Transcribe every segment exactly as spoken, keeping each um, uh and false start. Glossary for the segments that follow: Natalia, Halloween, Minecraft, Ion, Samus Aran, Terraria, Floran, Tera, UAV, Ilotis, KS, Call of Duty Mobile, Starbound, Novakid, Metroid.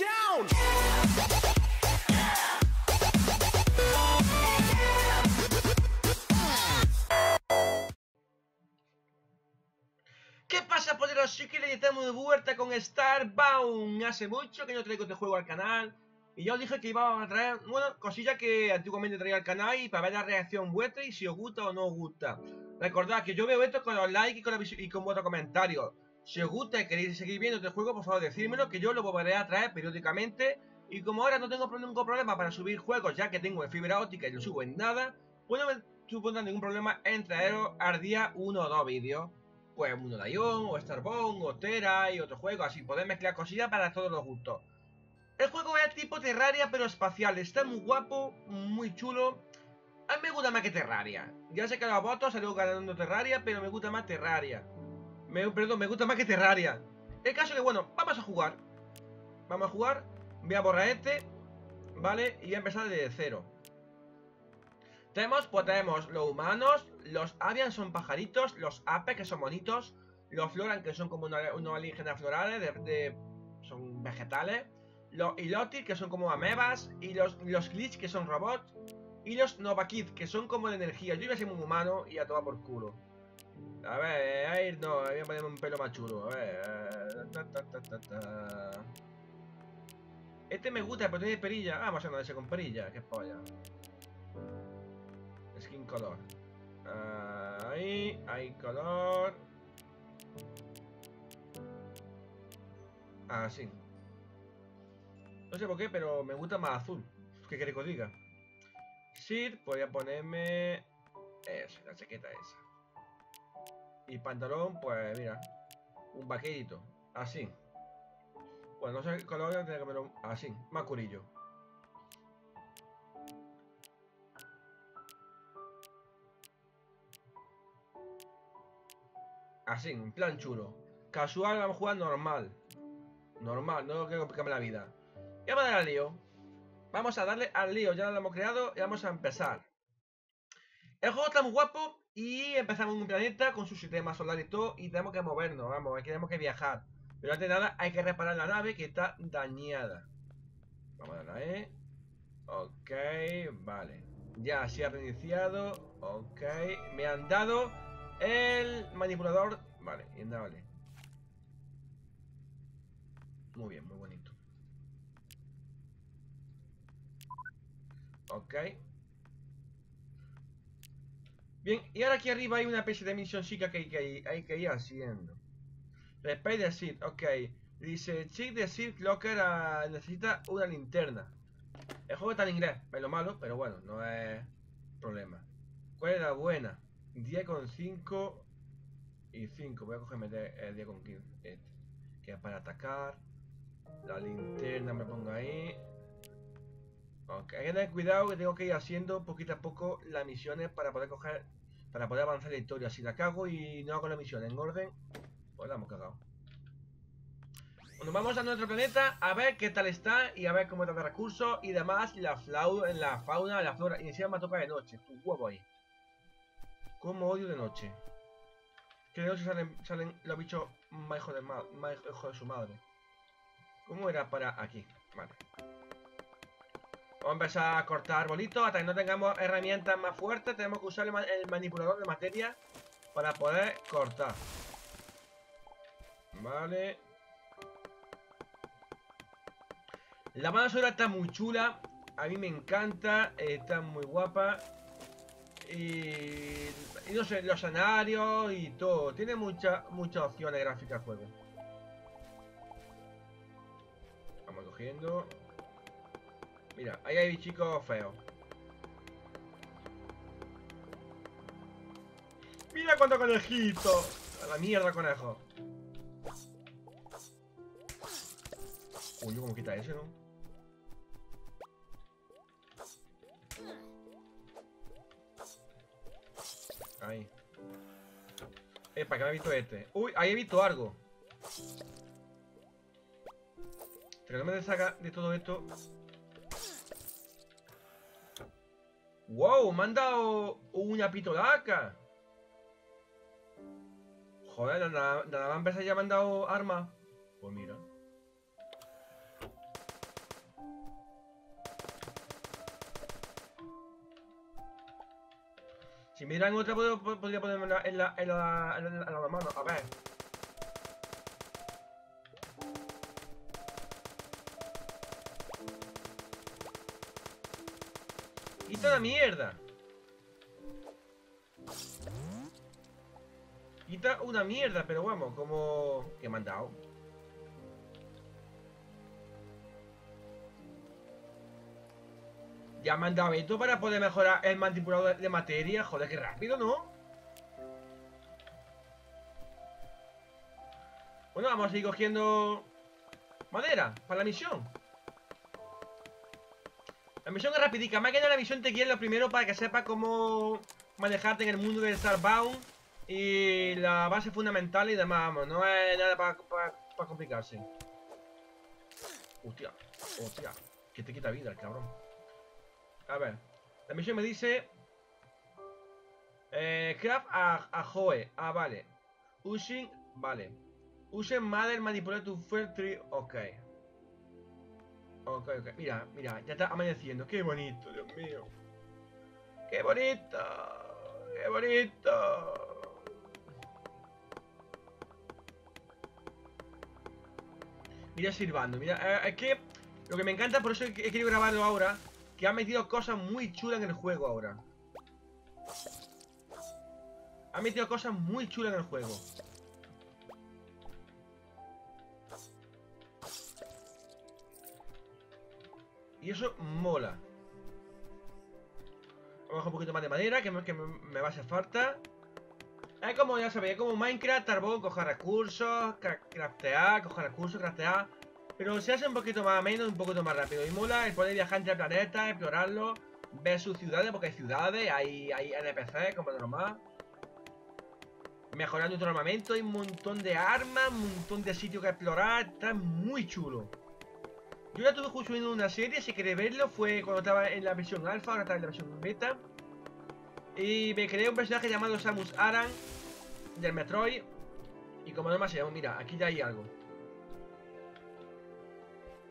down. ¿Qué pasa, poderosos? Sí que le estamos de vuelta con Starbound. Hace mucho que no traigo este juego al canal. Y ya os dije que iba a traer, bueno, cosillas que antiguamente traía al canal y para ver la reacción vuestra y si os gusta o no os gusta. Recordad que yo veo esto con los likes y con, la y con vuestros comentarios. Si os gusta y queréis seguir viendo este juego, por favor decídmelo, que yo lo volveré a traer periódicamente. Y como ahora no tengo ningún problema para subir juegos, ya que tengo en fibra óptica y no subo en nada, pues no me supondrá ningún problema en traeros al día uno o dos vídeos. Pues el mundo de Ion, o Starbound, o Tera y otros juegos, así poder mezclar cosillas para todos los gustos. El juego es tipo Terraria pero espacial, está muy guapo, muy chulo. A mí me gusta más que Terraria. Ya sé que los votos salieron ganando Terraria, pero me gusta más Terraria. Me, perdón, me gusta más que Terraria. El caso es que, bueno, vamos a jugar. Vamos a jugar, voy a borrar este, ¿vale? Y voy a empezar desde cero. Tenemos, pues tenemos los humanos, los Ion son pajaritos, los Ape que son bonitos, los Floran que son como una, unos alienígenas florales, de, de, son vegetales, los Ilotis que son como amebas, y los, los Glitch que son robots, y los Novakid que son como de energía. Yo iba a ser muy humano y a tomar por culo. A ver, ahí no, voy a ponerme un pelo más chulo. A ver, ta, ta, ta, ta, ta. Este me gusta, pero tiene perilla. Vamos a no ese con perilla, que polla. Skin color. Uh, ahí, hay color. Así. No sé por qué, pero me gusta más azul. ¿Qué queréis que os diga? Sí, podría ponerme. Eso, la chaqueta esa. Y pantalón, pues mira. Un vaquerito. Así. Bueno, no sé el color, tendría que ponerlo así. Más curillo. Así, en plan chulo. Casual, vamos a jugar normal. Normal, no quiero complicarme la vida. Y vamos a darle al lío. Vamos a darle al lío, ya lo hemos creado y vamos a empezar. El juego está muy guapo y empezamos en un planeta con su sistema solar y todo. Y tenemos que movernos, vamos, tenemos que viajar. Pero antes de nada hay que reparar la nave que está dañada. Vamos a darle a E. Ok, vale. Ya se ha reiniciado. Ok, me han dado el manipulador. Vale, indable. Muy bien, muy bonito. Ok. Bien, y ahora aquí arriba hay una especie de misión chica que hay que ir, hay que ir haciendo. Respect the seed, ok. Dice, check the seed clocker a... necesita una linterna. El juego está en inglés, es lo malo, pero bueno, no es problema. ¿Cuál es la buena? diez con cinco y cinco, voy a cogerme el diez con quince, este, que es para atacar. La linterna me pongo ahí. Ok, hay que tener cuidado que tengo que ir haciendo poquito a poco las misiones para poder coger, para poder avanzar la historia. Si la cago y no hago la misión en orden, pues la hemos cagado. Bueno, vamos a nuestro planeta a ver qué tal está y a ver cómo está de recursos y demás. La, flau la fauna, la flora, y encima me toca de noche, tu huevo ahí. Como odio de noche. Que de noche salen, salen los bichos más hijos de, más hijos de su madre. ¿Cómo era para aquí? Vale. Vamos a empezar a cortar arbolitos. Hasta que no tengamos herramientas más fuertes, tenemos que usar el, ma el manipulador de materia para poder cortar. Vale. La banda sonora está muy chula. A mí me encanta. Está muy guapa. Y, y no sé, los escenarios y todo. Tiene muchas muchas opciones gráficas el juego. Vamos cogiendo. Mira, ahí hay chicos feos. Mira cuánto conejito. A la mierda, conejo. Uy, ¿cómo quita ese, no? Ahí. Epa, que me ha visto este. Uy, ahí he visto algo. Que no me deshaga de todo esto. Wow, me han dado una pitolaca. Joder, nada más empezar ya me han dado arma. Pues mira. Si me dan otra, podría ponerme en la, en la, en la, en la, en la mano. A ver. ¡Y toda mierda! Quita una mierda, pero vamos, como... ¿Qué me han dado? Ya me han dado esto para poder mejorar el manipulador de materia. Joder, qué rápido, ¿no? Bueno, vamos a seguir cogiendo... madera, para la misión. La misión es rapidica. Más que nada, la misión te quiere lo primero para que sepas cómo manejarte en el mundo de Starbound. Y la base fundamental y demás, vamos, no es nada para pa, pa complicarse. Hostia, hostia, que te quita vida el cabrón. A ver, la misión me dice... Eh, craft a, a Joe, ah, vale. Using, vale. Using Mother, manipular tu Fertri, ok. Ok, ok, mira, mira, ya está amaneciendo, qué bonito, Dios mío. Qué bonito, qué bonito. Mira silbando, mira, eh, es que lo que me encanta, por eso he querido grabarlo ahora, que han metido cosas muy chulas en el juego ahora. Han metido cosas muy chulas en el juego. Y eso mola. Vamos a dejar un poquito más de madera, que me, que me va a hacer falta. Es como, ya sabéis, es como Minecraft, tarbón, coger recursos, craftear, coger recursos, craftear. Pero se hace un poquito más ameno, un poquito más rápido. Y mola el poder viajar entre planetas, explorarlo, ver sus ciudades, porque hay ciudades, hay, hay N P Cs, como normal. Mejorando tu armamento, hay un montón de armas, un montón de sitios que explorar, está muy chulo. Yo ya estuve subiendo una serie, si queréis verlo, fue cuando estaba en la versión alfa, ahora está en la versión beta. Y me creé un personaje llamado Samus Aran del Metroid. Y como no me hacemos, mira, aquí ya hay algo.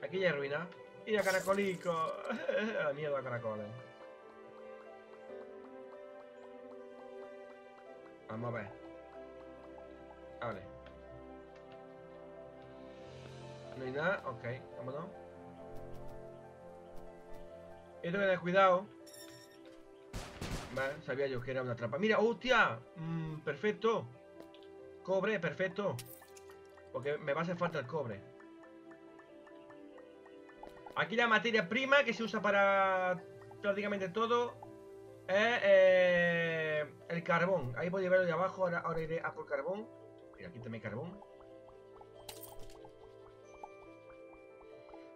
Aquí ya hay ruina. Mira, caracolico. La mierda, caracoles. Vamos a ver. Vale. No hay nada, ok, vámonos. Esto que tener cuidado. Vale, sabía yo que era una trampa. ¡Mira, hostia! Mm, perfecto. Cobre, perfecto. Porque me va a hacer falta el cobre. Aquí la materia prima que se usa para prácticamente todo es eh, el carbón. Ahí podéis verlo de abajo. Ahora, ahora iré a por carbón. Mira, aquí también carbón.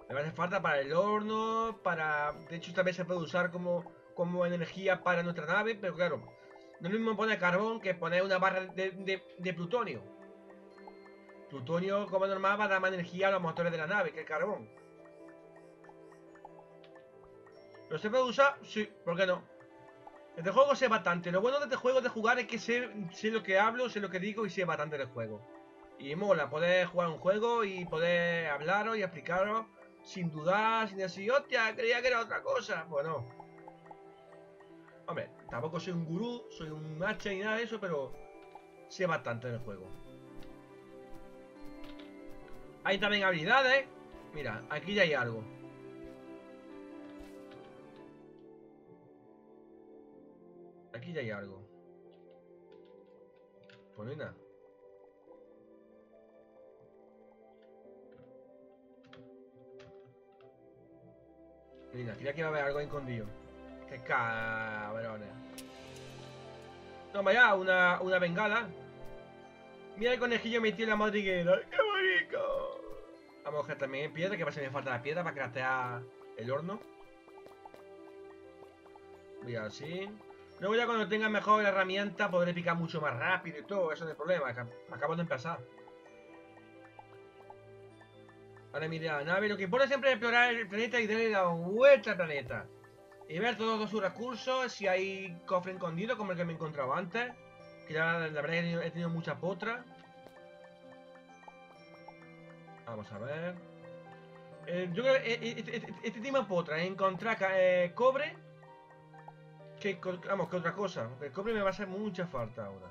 Me va a hacer falta para el horno. Para... De hecho, esta vez se puede usar como... como energía para nuestra nave, pero claro, no es lo mismo poner carbón que poner una barra de, de, de plutonio. Plutonio, como normal, va a dar más energía a los motores de la nave que el carbón. ¿Lo se puede usar? Sí, ¿por qué no? Este juego sé bastante. Lo bueno de este juego de jugar es que sé, sé lo que hablo, sé lo que digo y sé bastante del juego. Y mola poder jugar un juego y poder hablaros y explicaros sin dudar, sin decir, hostia, creía que era otra cosa. Bueno. Hombre, tampoco soy un gurú, soy un hacha ni nada de eso, pero sé bastante en el juego. Hay también habilidades. Mira, aquí ya hay algo. Aquí ya hay algo. Pues no hay nada. Mira, creía que iba a haber algo escondido. ¡Qué cabrones! Toma ya, una, una bengala. Mira el conejillo metido en la madriguera. ¡Qué bonito! Vamos a coger también piedra, que pasa que me falta la piedra para craftear el horno. Voy así. Luego ya cuando tenga mejor la herramienta podré picar mucho más rápido y todo. Eso no es problema, acabo de empezar. Ahora mira la nave. Lo que importa siempre es explorar el planeta y darle la vuelta al planeta. Y ver todos sus recursos, si hay cofre escondido como el que me encontraba antes. Que la, la verdad es que he tenido muchas potras. Vamos a ver. Eh, yo creo que este, este, este tema potra, encontrar eh, cobre. Que, vamos, que otra cosa. Porque el cobre me va a hacer mucha falta ahora.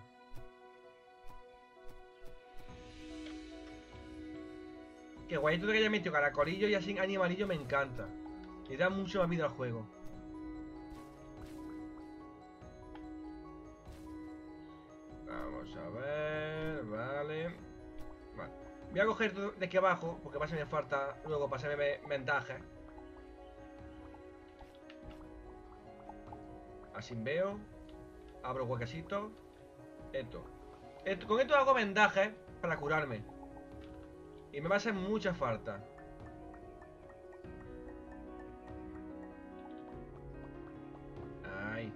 Que guayito de que haya metido caracolillo y así animalillo me encanta. Le da mucho más vida al juego. Vamos a ver, vale. Vale. Voy a coger de aquí abajo, porque va a ser me falta luego para hacerme ventaja. Así veo. Abro huequecito. Esto. esto. Con esto hago vendajes para curarme. Y me va a hacer mucha falta. Ay.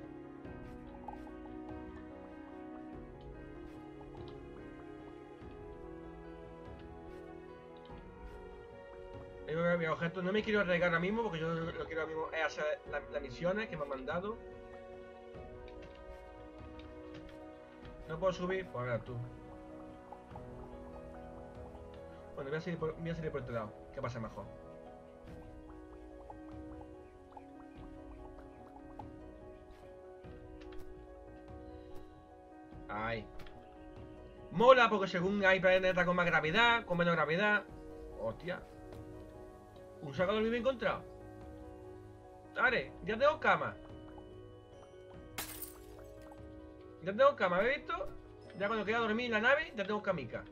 Mi objeto. No me quiero arriesgar ahora mismo, porque yo lo que quiero ahora mismo es hacer las la misiones que me han mandado. No puedo subir, pues ahora tú. Bueno, voy a, salir por, voy a salir por este lado, que pasa mejor. Ay. Mola, porque según hay planetas con más gravedad, con menos gravedad. Hostia. Un saco de vivo encontrado. Dale, ya tengo cama. Ya tengo cama, ¿habéis visto? Ya cuando queda dormir en la nave, ya tengo camica.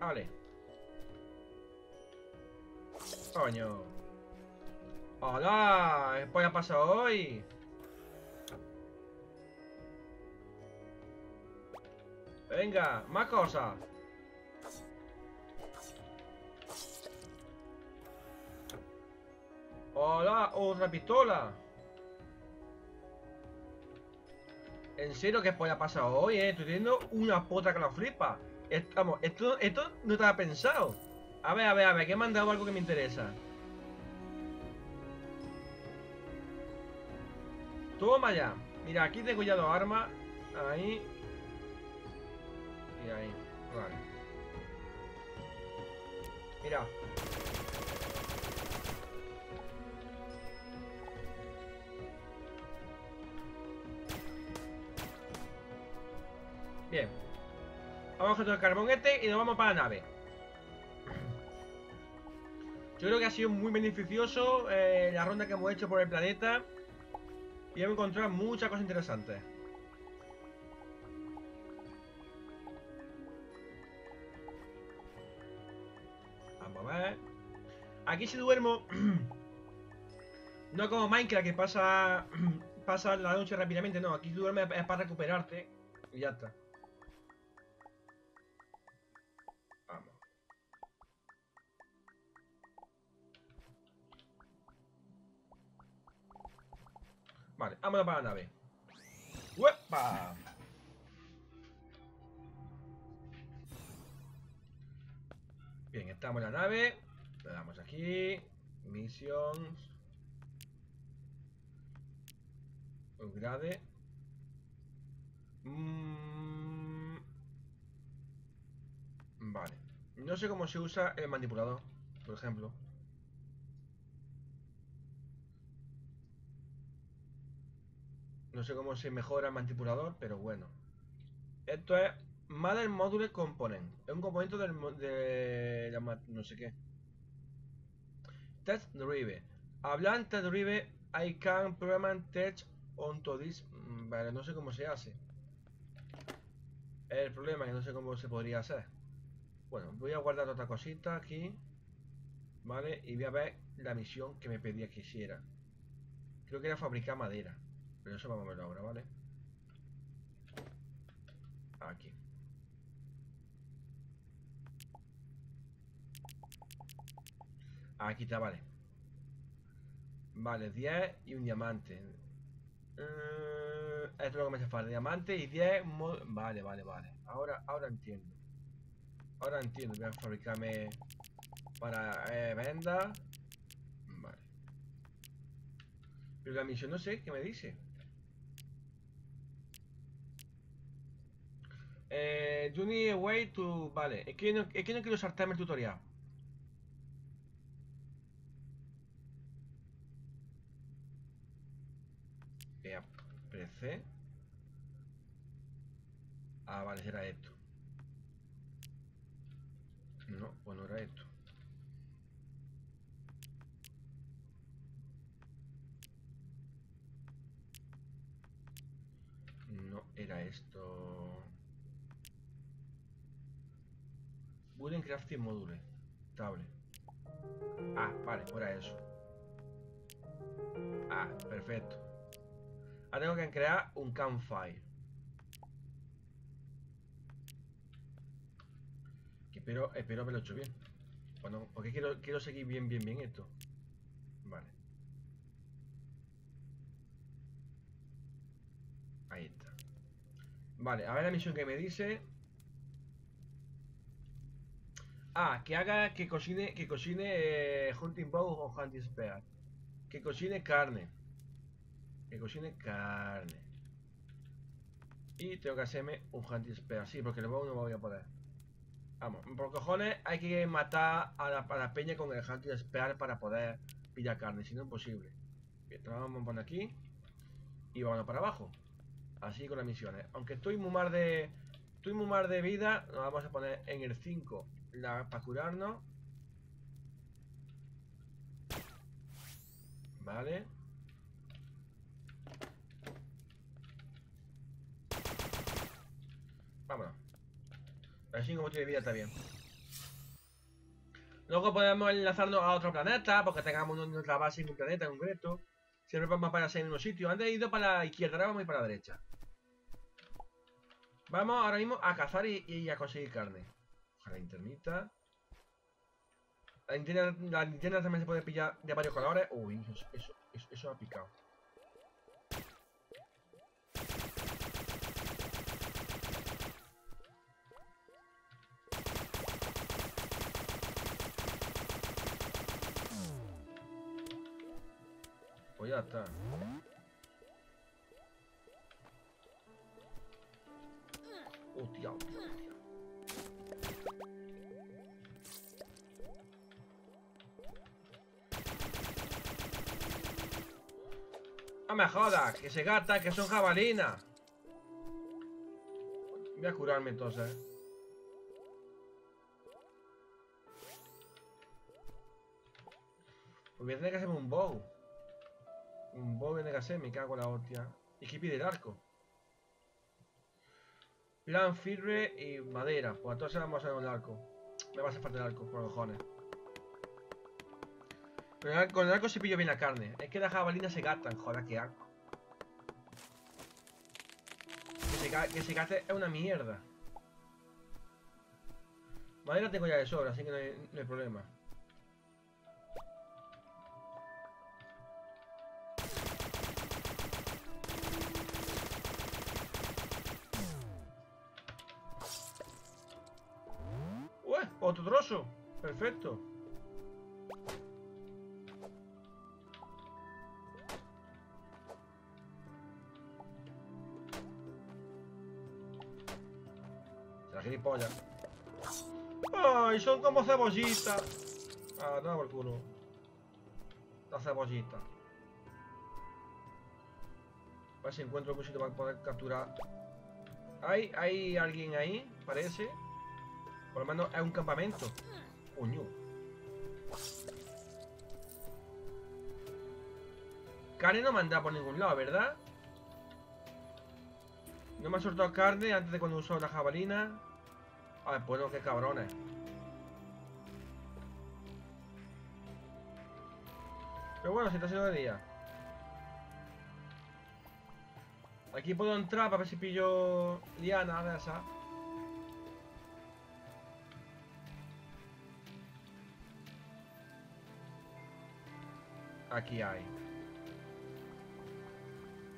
Vale. Coño. ¡Hola! ¿Qué ha pasado hoy? Venga, más cosas. ¡Hola! ¡Otra pistola! En serio, ¿qué polla ha pasado hoy, eh? Estoy teniendo una pota que la flipa. Est Vamos, esto, esto no estaba pensado. A ver, a ver, a ver, que me han dado algo que me interesa. Toma ya. Mira, aquí tengo ya dos armas. Ahí. Y ahí. Vale. Mira. Bien. Vamos a coger todo el carbón este y nos vamos para la nave. Yo creo que ha sido muy beneficioso eh, la ronda que hemos hecho por el planeta. Y hemos encontrado muchas cosas interesantes. Vamos a ver. Aquí si duermo. No como Minecraft que pasa, pasa la noche rápidamente. No, aquí si duermes es para recuperarte. Y ya está. Vamos. Vale, vámonos para la nave. ¡Uepa! Bien, estamos en la nave. Le damos aquí. Missions. Upgrade. Mm... Vale. No sé cómo se usa el manipulador, por ejemplo. No sé cómo se mejora el manipulador, pero bueno. Esto es Mother Module Component. Es un componente del... De la, no sé qué. Test Drive. Hablante Drive. I can program test onto this. Vale, no sé cómo se hace. El problema es que no sé cómo se podría hacer. Bueno, voy a guardar otra cosita aquí. Vale, y voy a ver la misión que me pedía que hiciera. Creo que era fabricar madera. Pero eso vamos a verlo ahora, ¿vale? Aquí. Aquí está, vale. Vale, diez y un diamante. Uh, esto es lo que me hace falta, diamante y diez. Vale, vale, vale. Ahora, ahora entiendo. Ahora entiendo. Voy a fabricarme para eh, venda. Vale. Pero la misión no sé qué me dice. Eh, you need a way to. Vale, es que no, es que no quiero saltarme el tutorial. C. Ah, vale, será esto. No, pues no era esto. No era esto. Wooden crafting module. Table. Ah, vale, ahora eso. Ah, perfecto. Ahora tengo que crear un campfire. Que espero, espero haberlo hecho bien. Bueno, porque quiero, quiero seguir bien, bien, bien esto. Vale. Ahí está. Vale, a ver la misión que me dice. Ah, que haga, que cocine, que cocine eh, hunting bow o hunting spear. Que cocine carne. Que cocine carne. Y tengo que hacerme un hunting spear. Sí, porque el bow no me voy a poner. Vamos, por cojones hay que matar a la, a la peña con el hunting spear para poder pillar carne, si no es imposible. Bien, lo vamos a poner aquí. Y vamos para abajo. Así con las misiones. Aunque estoy muy mal de. Estoy muy mal de vida. Nos vamos a poner en el cinco. La, para curarnos. Vale. Vámonos. La cinco botellas de vida está bien. Luego podemos enlazarnos a otro planeta. Porque tengamos nuestra base en un planeta en concreto. Siempre vamos para hacer en un sitio. Antes he ido para la izquierda, ahora vamos a ir para la derecha. Vamos ahora mismo a cazar y, y a conseguir carne. Ojalá internita. La linterna también se puede pillar de varios colores. Uy, eso, eso, eso, eso ha picado. Pues ya está. Hostia, hostia, hostia. No me jodas, que se gata, que son jabalinas. Voy a curarme entonces. Pues voy a tener que hacerme un bow. Un bobe de gasé, me cago en la hostia. ¿Y qué pide el arco? Plan, firme y madera. Pues entonces vamos a hacer un arco. Me va a hacer falta el arco, por cojones. Con el arco, con el arco se pillo bien la carne. Es que las jabalinas se gastan, joder, qué arco. Que se, que se gaste es una mierda. Madera tengo ya de sobra, así que no hay, no hay problema. Otro trozo, perfecto. La gilipollas. Ay, son como cebollitas. Ah, no, por culo. La cebollita. A ver si encuentro algún sitio para poder capturar. Hay, hay alguien ahí, parece. Por lo menos es un campamento. Uñu. Carne no me anda por ningún lado, ¿verdad? No me ha soltado carne antes de cuando usó la jabalina. A ver, bueno, qué cabrones. Pero bueno, se está haciendo de día. Aquí puedo entrar para ver si pillo liana de esa. Aquí hay.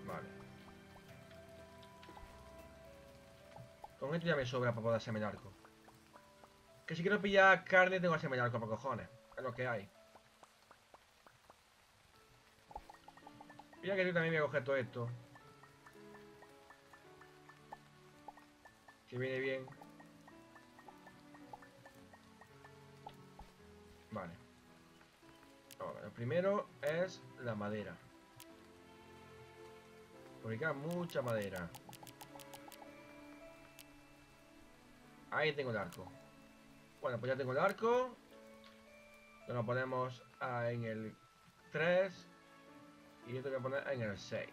Vale. Con esto ya me sobra para poder hacerme el arco. Que si quiero pillar carne tengo que hacerme el arco por cojones. Es lo que hay. Mira que yo también voy a coger todo esto. Que viene bien. Vale. Ahora, lo primero es la madera. Por acá mucha madera. Ahí tengo el arco. Bueno, pues ya tengo el arco. Lo, lo ponemos ah, en el tres. Y esto lo voy a poner en el seis.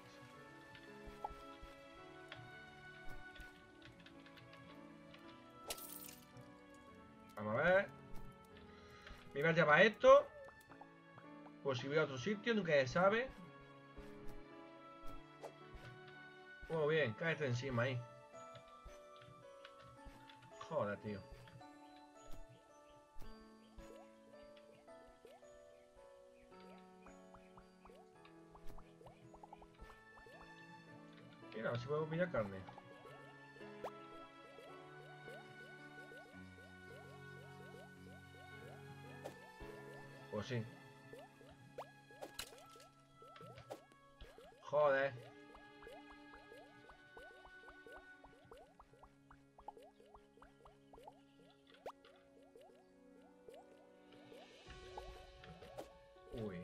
Vamos a ver. Mirad ya para esto. Por si voy a otro sitio, nunca se sabe. Muy bien, cállate encima ahí. Joder, tío. Mira, a ver si puedo mirar carne. Pues sí. Joder. Uy.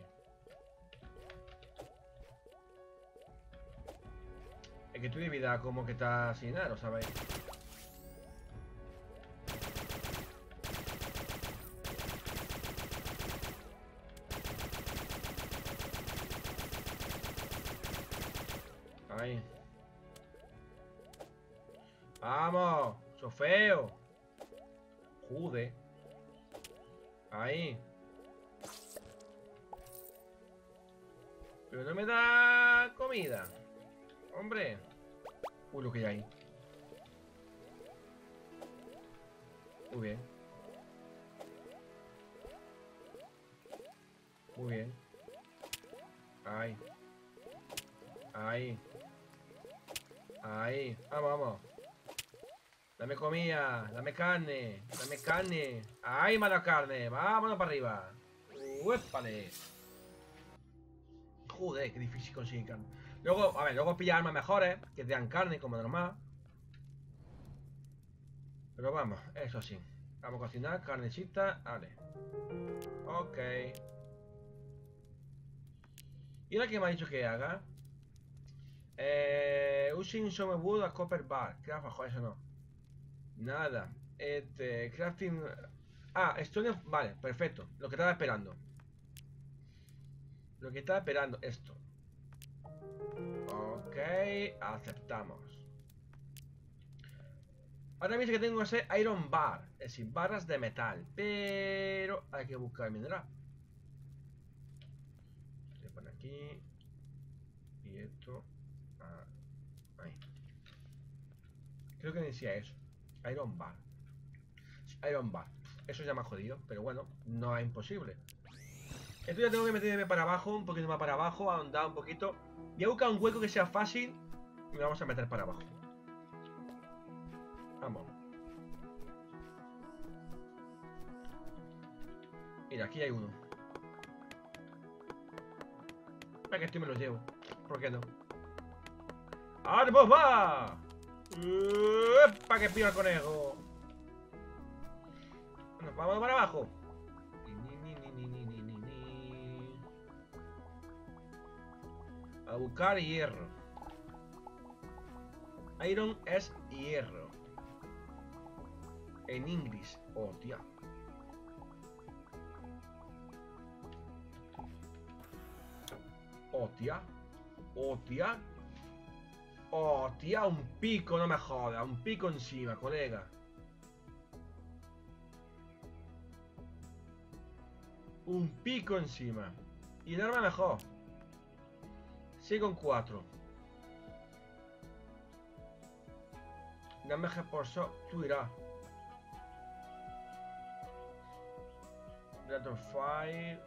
Es que tuve vida como que está sin nada, ¿lo sabéis? Ahí. ¡Vamos! ¡Sofeo! ¡Jude! Ahí. Pero no me da comida. Hombre. Uy, lo que hay ahí. Muy bien. Muy bien. Ahí. Ahí. Ahí, vamos, vamos. Dame comida, dame carne, dame carne. Ahí, mala carne, vámonos para arriba. ¡Uépale! Joder, qué difícil conseguir carne. Luego, a ver, luego pilla armas mejores, que te dan carne como normal. Pero vamos, eso sí. Vamos a cocinar, carnecita, vale. Ok. ¿Y ahora qué me ha dicho que haga? Eh, using some wood a copper bar. Craft, joder, eso no. Nada. Este, crafting. Ah, stone. Vale, perfecto. Lo que estaba esperando. Lo que estaba esperando, esto. Ok, aceptamos. Ahora mismo que tengo que hacer iron bar. Es decir, barras de metal. Pero hay que buscar el mineral. Se pone aquí. Y esto. Ah, ahí. Creo que decía eso. Iron Bar. Iron Bar. Eso ya me ha jodido, pero bueno, no es imposible. Esto ya tengo que meterme para abajo, un poquito más para abajo, ahondar un poquito. Voy a buscar un hueco que sea fácil y lo vamos a meter para abajo. Vamos. Mira, aquí hay uno. Para que esto me lo llevo. ¿Por qué no? ¡Arbos va! ¡Epa! ¡Que pío el conejo! Nos vamos para abajo. A buscar hierro. Iron es hierro. En inglés. Oh, tía. Oh, tía. Oh, tía. Oh, tía, un pico, no me joda, un pico encima, colega. Un pico encima. Y el arma mejor. seis con cuatro. Dame reporso, tú irás. Breath of Fire.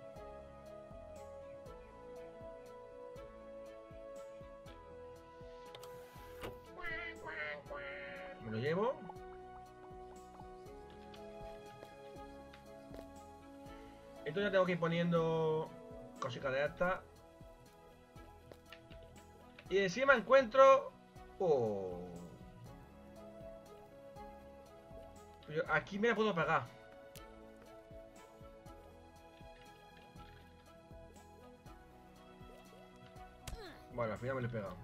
Me lo llevo. Esto ya tengo que ir poniendo cositas de estas. Y encima encuentro... Oh. Pero aquí me la puedo pegar. Bueno, al final me lo he pegado.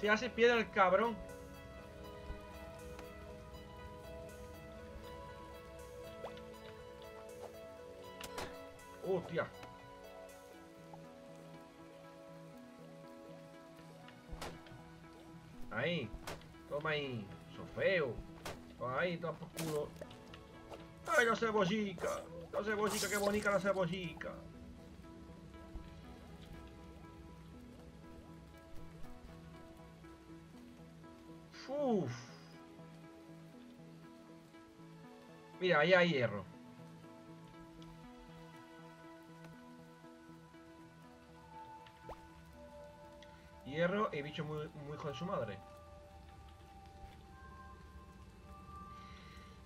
Si hace piedra el cabrón. Hostia. Ahí. Toma ahí. Sofeo. Toma ahí, toma por culo. Ay, la cebollica. La cebollica, qué bonita la cebollica. Uff. Mira, ahí hay hierro. Hierro y bicho muy, muy hijo de su madre.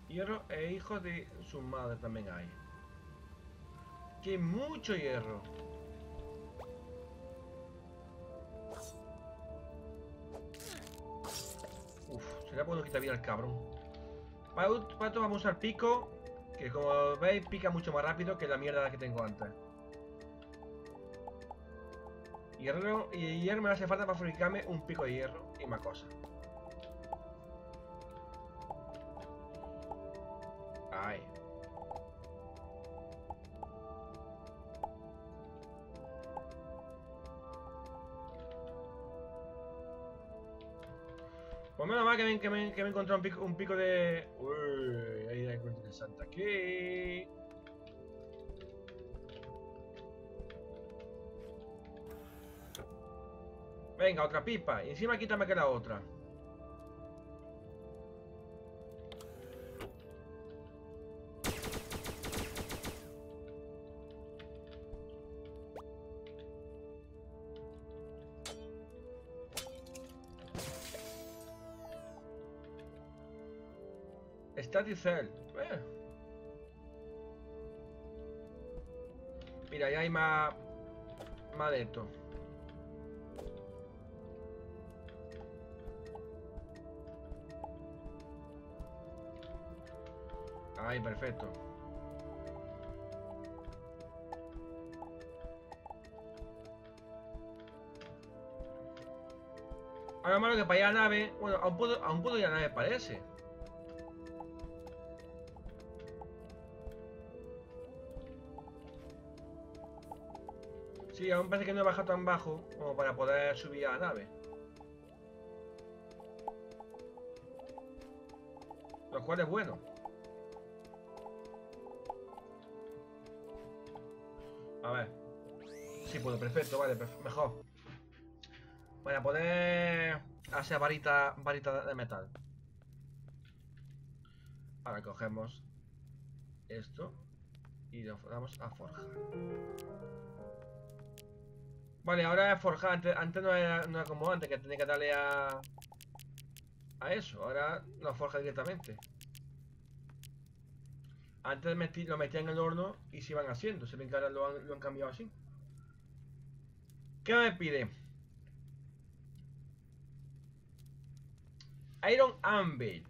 Hierro e hijo de su madre también hay. Que mucho hierro. Uf, sería bueno quitar vida al cabrón. Para esto vamos a usar pico, que como veis pica mucho más rápido que la mierda que tengo antes. Hierro, y hierro me hace falta para fabricarme un pico de hierro y más cosas. Ay. Pues menos mal que me, que me, que me encontré un pico, un pico de... Uy, ahí hay cosas interesantes aquí. Venga, otra pipa. Y encima quítame que la otra. Static Cell. Eh. Mira, ya hay más... Más de esto. Ahí, perfecto. Ahora malo que para allá la nave. Bueno, aún puedo, aún puedo ir a la nave, parece. Sí, aún parece que no he bajado tan bajo como para poder subir a la nave. Lo cual es bueno. A ver. Sí puedo, perfecto, vale, perfecto, mejor. Para poder hacer varita, varita de metal. Ahora cogemos esto y lo damos a forjar. Vale, ahora es forjar. Antes, antes no, era, no era como antes, que tenía que darle a... A eso, ahora lo forja directamente. Antes metí, lo metían en el horno y se iban haciendo. Se ven que ahora lo han, lo han cambiado así. ¿Qué me pide? Iron Anvil.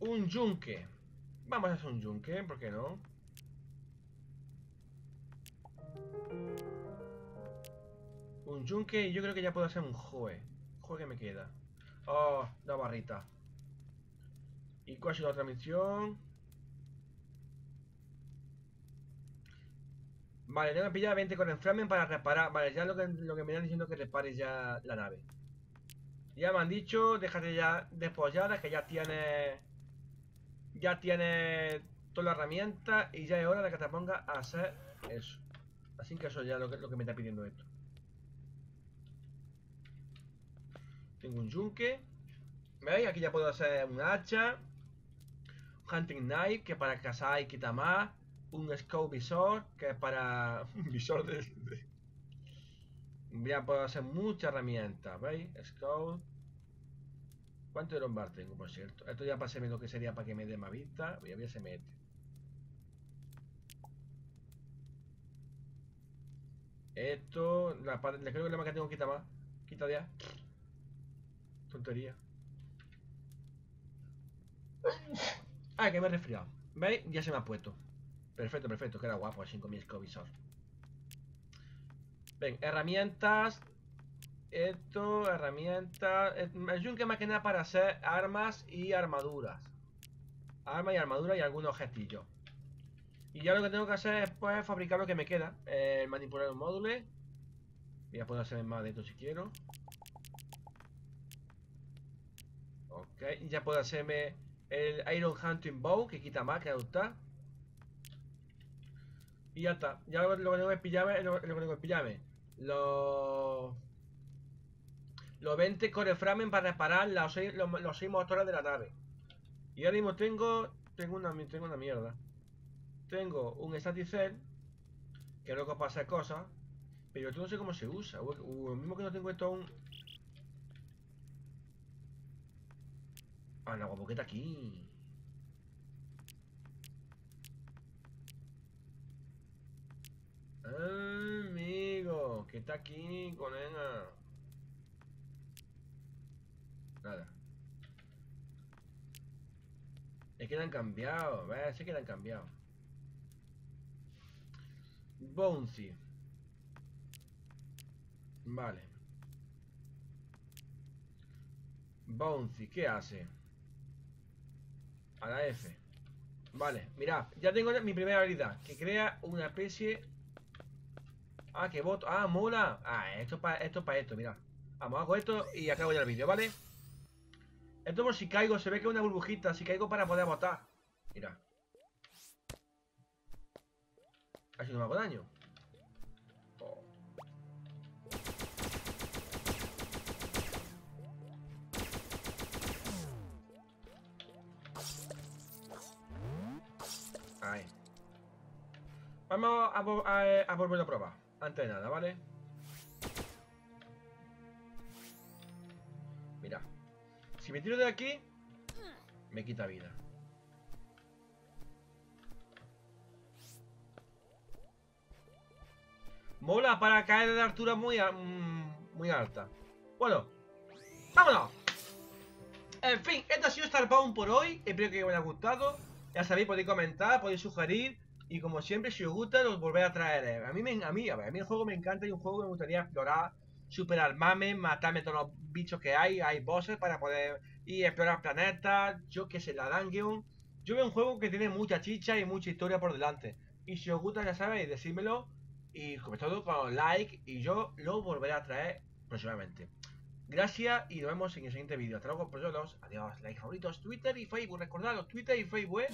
Un yunque. Vamos a hacer un yunque, ¿por qué no? Un yunque y yo creo que ya puedo hacer un joe. Joe que me queda. Oh, la barrita. ¿Y cuál es la otra misión? Vale, tengo que pillar veinte con enflamen para reparar. Vale, ya lo que, lo que me están diciendo es que repare ya la nave. Ya me han dicho, déjate ya despollada, que ya tienes... Ya tienes toda la herramienta y ya es hora de que te pongas a hacer eso. Así que eso ya es lo que, lo que me está pidiendo esto. Tengo un yunque. ¿Veis? Aquí ya puedo hacer un hacha. Un hunting knife, que para cazar y quitar más. Un scope visor, que es para... Un visor de... de... Ya puedo hacer muchas herramientas, ¿veis? Scope... ¿Cuánto de bar tengo, por cierto? Esto ya pasé lo que sería para que me dé más vista. Voy a ver si me mete. Esto... La parte... Creo que la más que tengo quita más. Quita ya. Tontería. Ah, que me he resfriado. ¿Veis? Ya se me ha puesto. Perfecto, perfecto, queda guapo así con mi escovisor. Ven, herramientas. Esto, herramientas... El yunque más que nada para hacer armas y armaduras. Armas y armaduras y algunos objetillos. Y ya lo que tengo que hacer es pues, fabricar lo que me queda. Eh, manipular un módulo. Voy a poder hacer más de esto si quiero. Ok, ya puedo hacerme el Iron Hunting Bow, que quita más, que adoptar. Y ya está. Ya lo, lo que tengo que pillarme es lo, lo que tengo que pillarme. Los... Los veinte coreframen para reparar los seis, los, los seis motores de la nave. Y ahora mismo tengo... Tengo una, tengo una mierda. Tengo un staticel, que luego para hacer cosas. Pero yo no sé cómo se usa. O lo mismo que no tengo esto aún. Ah, la guapoqueta aquí. Amigo, que está aquí, colega. Nada. Es que la han cambiado. ¿Ves? Sí que la han cambiado. Bouncy. Vale. Bouncy, ¿qué hace? A la F. Vale, mirad. Ya tengo mi primera habilidad. Que crea una especie... Ah, que voto. Ah, mola. Ah, esto es para esto, pa esto, mirad. Vamos, hago esto y acabo ya el vídeo, ¿vale? Esto por si caigo. Se ve que es una burbujita. Si caigo para poder botar. Mirad. Así no me hago daño. Oh. Ahí. Vamos a, a, a volver a probar. Antes de nada, ¿vale? Mira. Si me tiro de aquí, me quita vida. Mola para caer de altura muy, a, muy alta. Bueno, vámonos. En fin, esto ha sido Starbound por hoy. Espero que os haya gustado. Ya sabéis, podéis comentar, podéis sugerir. Y como siempre, si os gusta, los volveré a traer. A mí, me, a, mí, a, ver, a mí el juego me encanta. Y un juego que me gustaría explorar, superarme, matarme todos los bichos que hay. Hay bosses para poder ir a explorar planetas. Yo que sé, la dungeon. Yo veo un juego que tiene mucha chicha y mucha historia por delante. Y si os gusta, ya sabéis, decídmelo. Y sobre todo con like. Y yo lo volveré a traer próximamente. Gracias y nos vemos en el siguiente vídeo. Hasta luego, pues yo los adiós. Like, favoritos, Twitter y Facebook. Recordad los Twitter y Facebook.